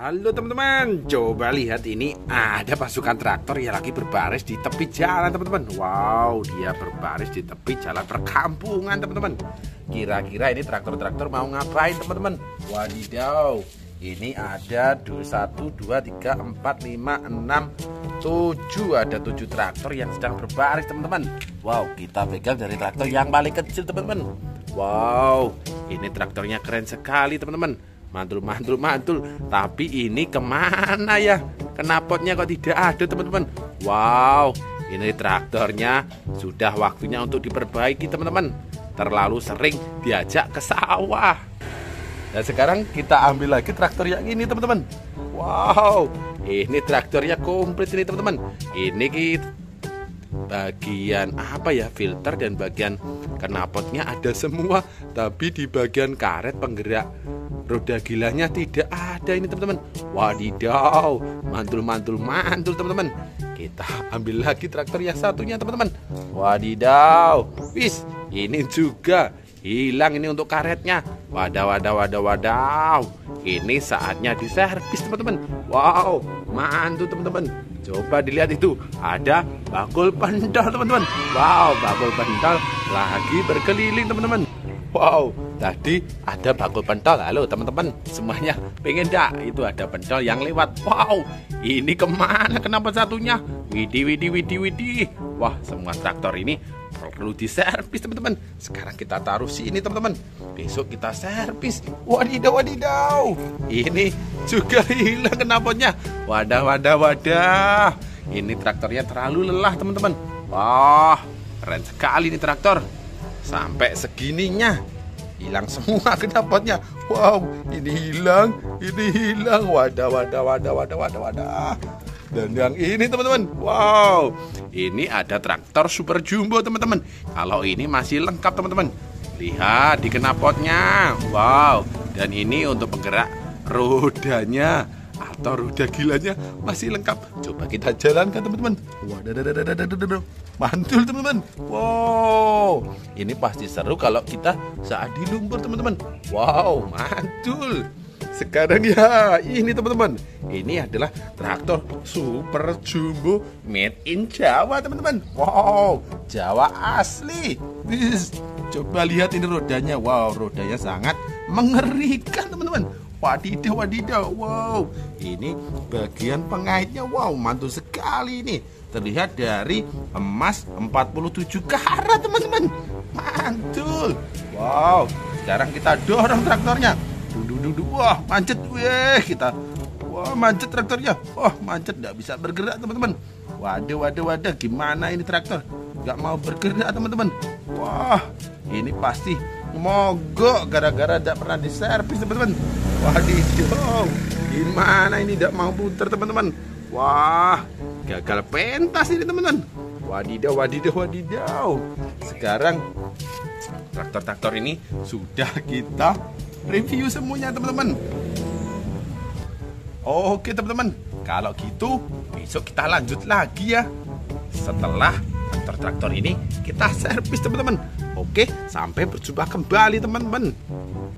Halo teman-teman, coba lihat ini ada pasukan traktor yang lagi berbaris di tepi jalan teman-teman. Wow, dia berbaris di tepi jalan perkampungan teman-teman. Kira-kira ini traktor-traktor mau ngapain teman-teman? Wadidaw, ini ada 1, 2, 3, 4, 5, 6, 7. Ada 7 traktor yang sedang berbaris teman-teman. Wow, kita pegang dari traktor yang paling kecil teman-teman. Wow, ini traktornya keren sekali teman-teman. Mantul. Tapi ini kemana ya? Knapotnya kok tidak ada teman-teman. Wow, ini traktornya sudah waktunya untuk diperbaiki teman-teman. Terlalu sering diajak ke sawah. Dan sekarang kita ambil lagi traktor yang ini teman-teman. Wow, ini traktornya komplit ini teman-teman. Ini bagian apa ya, filter dan bagian knapotnya ada semua. Tapi di bagian karet penggerak roda gilanya tidak ada ini teman-teman. Wadidaw, mantul teman-teman. Kita ambil lagi traktor yang satunya teman-teman. Wadidaw, wis, ini juga hilang ini untuk karetnya. Wadaw. Ini saatnya diservis teman-teman. Wow, mantul teman-teman. Coba dilihat itu, ada bakul pendal teman-teman. Wow, bakul pendal lagi berkeliling teman-teman. Wow, tadi ada bakul pentol. Halo teman-teman, semuanya pengen dak? Itu ada pentol yang lewat. Wow, ini kemana? Kenapa satunya? Widih. Wah, semua traktor ini perlu diservis teman-teman. Sekarang kita taruh sini teman-teman. Besok kita servis. Wadidaw. Ini juga hilang knapotnya. Wadah. Ini traktornya terlalu lelah teman-teman. Wah, keren sekali ini traktor. Sampai segininya hilang semua knapotnya. Wow, ini hilang. Wadah. Dan yang ini teman-teman, wow, ini ada traktor super jumbo teman-teman. Kalau ini masih lengkap teman-teman. Lihat di knapotnya. Wow, dan ini untuk penggerak rodanya atau roda gilanya masih lengkap. Coba kita jalankan teman-teman. Wadah. Mantul teman-teman. Wow, ini pasti seru kalau kita saat di lumpur teman-teman. Wow, mantul. Sekarang ya, ini teman-teman, ini adalah traktor super jumbo made in Jawa teman-teman. Wow, Jawa asli. Coba lihat ini rodanya. Wow, rodanya sangat mengerikan teman-teman. Wadidaw. Wow, ini bagian pengaitnya. Wow, mantul sekali ini. Terlihat dari emas 47 karat teman-teman. Mantul. Wow, sekarang kita dorong traktornya. Duduk. Wah, mancet. Weh, kita. Wah, mancet traktornya. Wah, mancet, nggak bisa bergerak teman-teman. Waduh. Gimana ini traktor? Nggak mau bergerak teman-teman. Wah, ini pasti mogok gara-gara nggak pernah diservis teman-teman. Wadidaw. Gimana ini nggak mau putar teman-teman. Wah, gagal pentas ini teman-teman. Wadidaw. Sekarang traktor-traktor ini sudah kita review semuanya teman-teman. Oke teman-teman, kalau gitu besok kita lanjut lagi ya. Setelah traktor-traktor ini kita servis teman-teman. Oke, sampai berjumpa kembali teman-teman.